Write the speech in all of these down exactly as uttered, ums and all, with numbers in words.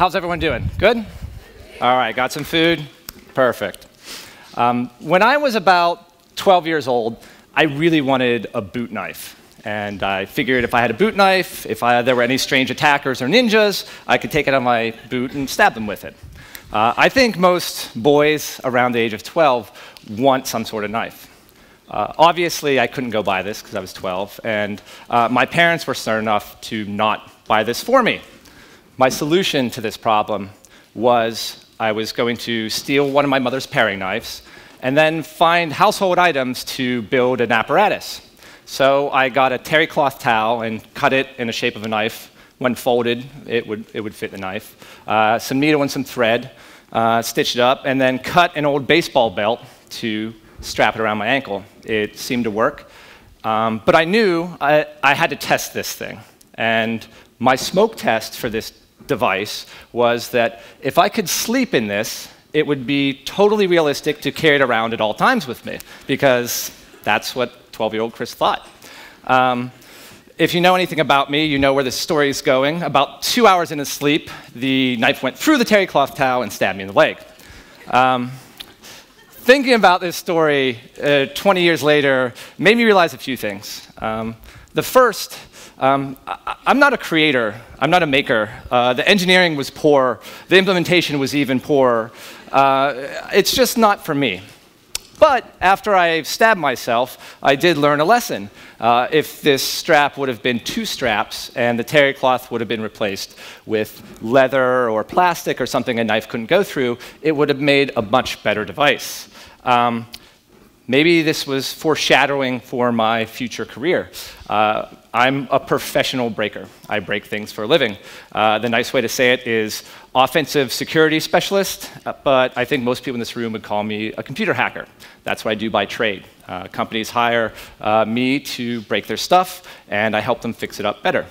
How's everyone doing? Good? All right, got some food? Perfect. Um, when I was about twelve years old, I really wanted a boot knife. And I figured if I had a boot knife, if I, there were any strange attackers or ninjas, I could take it on my boot and stab them with it. Uh, I think most boys around the age of twelve want some sort of knife. Uh, obviously, I couldn't go buy this because I was twelve, and uh, my parents were stern enough to not buy this for me. My solution to this problem was I was going to steal one of my mother's paring knives and then find household items to build an apparatus. So I got a terry cloth towel and cut it in the shape of a knife. When folded, it would, it would fit the knife. Uh, some needle and some thread, uh, stitched it up, and then cut an old baseball belt to strap it around my ankle. It seemed to work. Um, but I knew I, I had to test this thing. And my smoke test for this device was that if I could sleep in this, it would be totally realistic to carry it around at all times with me, because that's what twelve-year-old Chris thought. Um, if you know anything about me, you know where this story is going. About two hours into sleep, the knife went through the terry cloth towel and stabbed me in the leg. Um, thinking about this story uh, twenty years later made me realize a few things. Um, the first, um, I I'm not a creator. I'm not a maker. Uh, the engineering was poor. The implementation was even poorer. Uh, it's just not for me. But after I stabbed myself, I did learn a lesson. Uh, if this strap would have been two straps and the terry cloth would have been replaced with leather or plastic or something a knife couldn't go through, it would have made a much better device. Um, maybe this was foreshadowing for my future career. Uh, I'm a professional breaker. I break things for a living. Uh, the nice way to say it is offensive security specialist, but I think most people in this room would call me a computer hacker. That's what I do by trade. Uh, companies hire uh, me to break their stuff, and I help them fix it up better.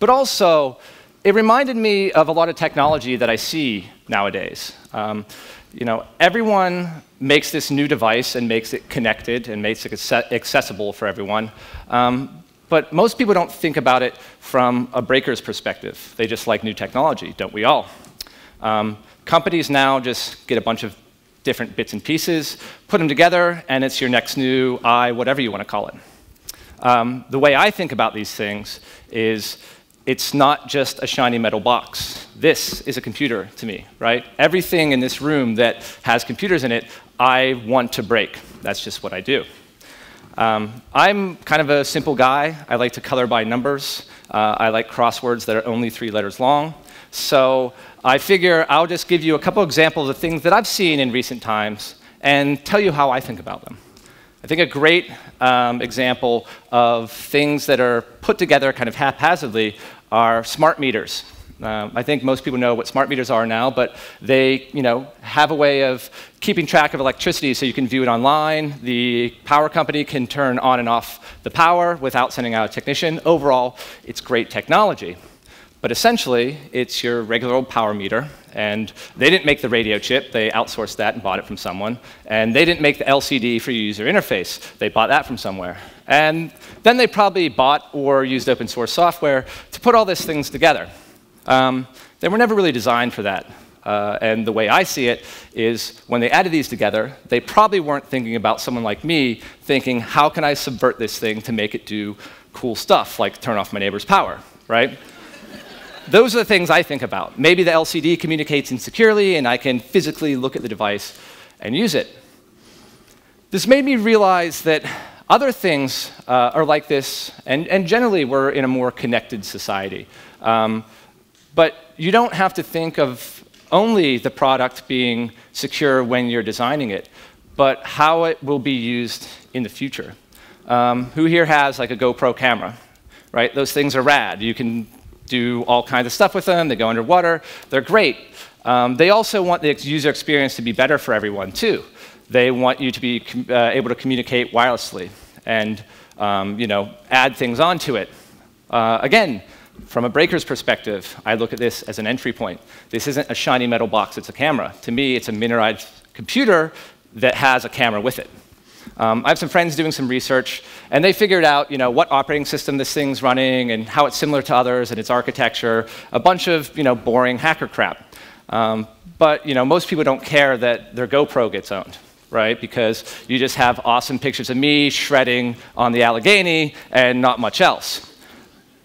But also, it reminded me of a lot of technology that I see nowadays. Um, you know, everyone makes this new device and makes it connected and makes it accessible for everyone. Um, But most people don't think about it from a breaker's perspective. They just like new technology, don't we all? Um, companies now just get a bunch of different bits and pieces, put them together, and it's your next new I, whatever you want to call it. Um, the way I think about these things is it's not just a shiny metal box. This is a computer to me, right? Everything in this room that has computers in it, I want to break. That's just what I do. Um, I'm kind of a simple guy. I like to color by numbers. Uh, I like crosswords that are only three letters long. So I figure I'll just give you a couple examples of things that I've seen in recent times and tell you how I think about them. I think a great um, example of things that are put together kind of haphazardly are smart meters. Um, I think most people know what smart meters are now, but they, you know, have a way of keeping track of electricity so you can view it online. The power company can turn on and off the power without sending out a technician. Overall, it's great technology. But essentially, it's your regular old power meter, and they didn't make the radio chip. They outsourced that and bought it from someone. And they didn't make the L C D for your user interface. They bought that from somewhere. And then they probably bought or used open source software to put all these things together. Um, they were never really designed for that. Uh, and the way I see it is when they added these together, they probably weren't thinking about someone like me thinking, how can I subvert this thing to make it do cool stuff, like turn off my neighbor's power, right? Those are the things I think about. Maybe the L C D communicates insecurely, and I can physically look at the device and use it. This made me realize that other things uh, are like this, and, and generally we're in a more connected society. Um, But you don't have to think of only the product being secure when you're designing it, but how it will be used in the future. Um, who here has like a GoPro camera, right? Those things are rad. You can do all kinds of stuff with them. They go underwater. They're great. Um, they also want the user experience to be better for everyone, too. They want you to be uh, able to communicate wirelessly and um, you know, add things onto it. Uh, again, from a breaker's perspective, I look at this as an entry point. This isn't a shiny metal box, it's a camera. To me, it's a miniaturized computer that has a camera with it. Um, I have some friends doing some research, and they figured out, you know, what operating system this thing's running and how it's similar to others and its architecture, a bunch of, you know, boring hacker crap. Um, but, you know, most people don't care that their GoPro gets owned, right? Because you just have awesome pictures of me shredding on the Allegheny and not much else.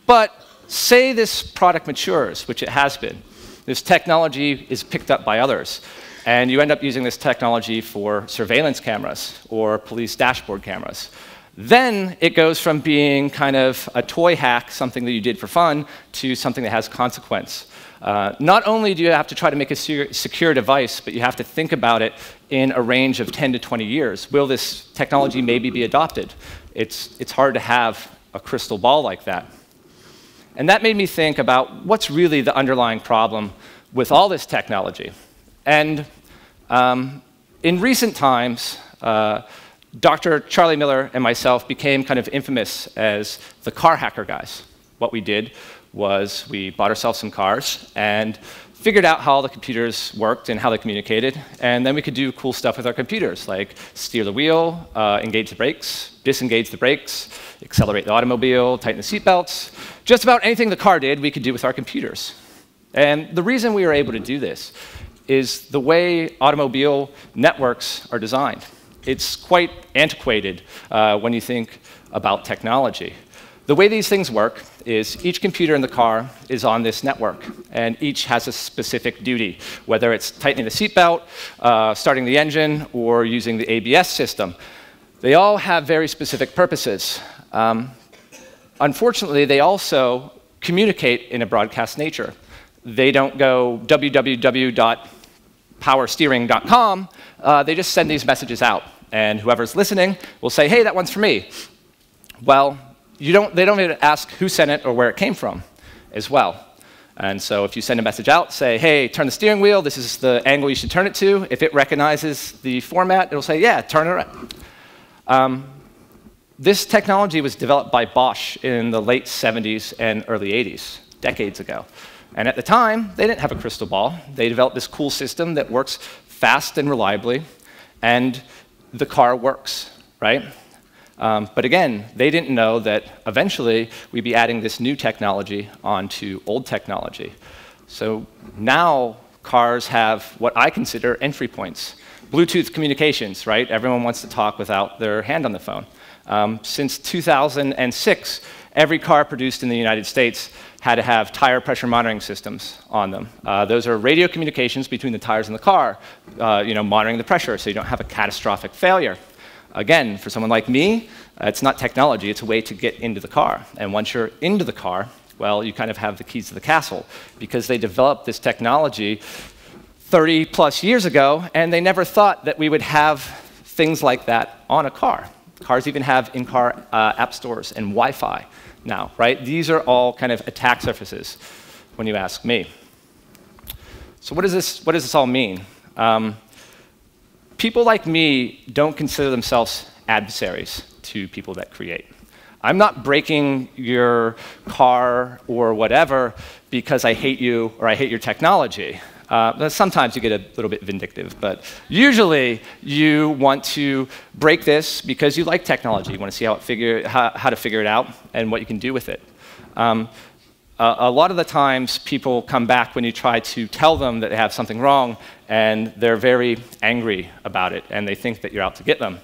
But say this product matures, which it has been. This technology is picked up by others. And you end up using this technology for surveillance cameras or police dashboard cameras. Then it goes from being kind of a toy hack, something that you did for fun, to something that has consequence. Uh, not only do you have to try to make a secure device, but you have to think about it in a range of ten to twenty years. Will this technology maybe be adopted? It's, it's hard to have a crystal ball like that. And that made me think about what's really the underlying problem with all this technology. And um, in recent times, uh, Doctor Charlie Miller and myself became kind of infamous as the car hacker guys. What we did was we bought ourselves some cars and figured out how all the computers worked and how they communicated, and then we could do cool stuff with our computers, like steer the wheel, uh, engage the brakes, disengage the brakes, accelerate the automobile, tighten the seatbelts. Just about anything the car did, we could do with our computers. And the reason we were able to do this is the way automobile networks are designed. It's quite antiquated uh, when you think about technology. The way these things work is each computer in the car is on this network, and each has a specific duty, whether it's tightening the seatbelt, uh, starting the engine, or using the A B S system. They all have very specific purposes. Um, unfortunately, they also communicate in a broadcast nature. They don't go w w w dot power steering dot com. Uh, they just send these messages out, and whoever's listening will say, hey, that one's for me. Well, you don't, they don't need to ask who sent it or where it came from as well. And so if you send a message out, say, hey, turn the steering wheel, this is the angle you should turn it to. If it recognizes the format, it'll say, yeah, turn it around. Um, this technology was developed by Bosch in the late seventies and early eighties, decades ago. And at the time, they didn't have a crystal ball. They developed this cool system that works fast and reliably, and the car works, right? Um, but again, they didn't know that eventually we'd be adding this new technology onto old technology. So now cars have what I consider entry points. Bluetooth communications, right? Everyone wants to talk without their hand on the phone. Um, since two thousand six, every car produced in the United States had to have tire pressure monitoring systems on them. Uh, those are radio communications between the tires and the car, uh, you know, monitoring the pressure so you don't have a catastrophic failure. Again, for someone like me, uh, it's not technology, it's a way to get into the car. And once you're into the car, well, you kind of have the keys to the castle, because they developed this technology thirty plus years ago, and they never thought that we would have things like that on a car. Cars even have in-car uh, app stores and Wi-Fi now, right? These are all kind of attack surfaces, when you ask me. So what does this, what does this all mean? Um, people like me don't consider themselves adversaries to people that create. I'm not breaking your car or whatever because I hate you or I hate your technology. Uh, sometimes you get a little bit vindictive, but usually you want to break this because you like technology. You want to see how, it figure, how, how to figure it out and what you can do with it. Um, a, a lot of the times people come back when you try to tell them that they have something wrong, and they're very angry about it, and they think that you're out to get them.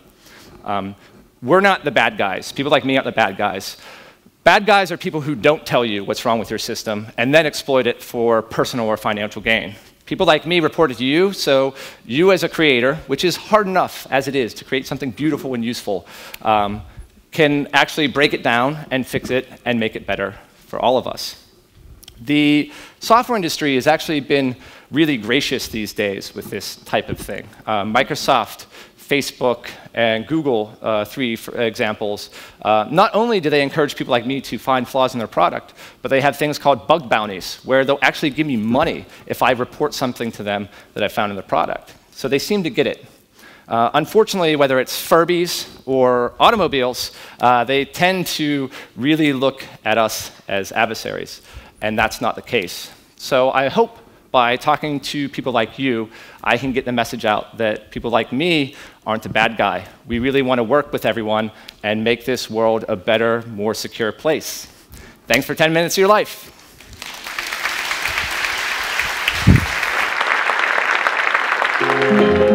Um, we're not the bad guys. People like me aren't the bad guys. Bad guys are people who don't tell you what's wrong with your system and then exploit it for personal or financial gain. People like me reported to you, so you as a creator, which is hard enough as it is to create something beautiful and useful, um, can actually break it down and fix it and make it better for all of us. The software industry has actually been really gracious these days with this type of thing. Uh, Microsoft, Facebook, and Google, uh, three for examples, uh, not only do they encourage people like me to find flaws in their product, but they have things called bug bounties, where they'll actually give me money if I report something to them that I found in the product. So they seem to get it. Uh, unfortunately, whether it's Furbies or automobiles, uh, they tend to really look at us as adversaries, and that's not the case. So I hope by talking to people like you, I can get the message out that people like me aren't a bad guy. We really want to work with everyone and make this world a better, more secure place. Thanks for ten minutes of your life. Thank you.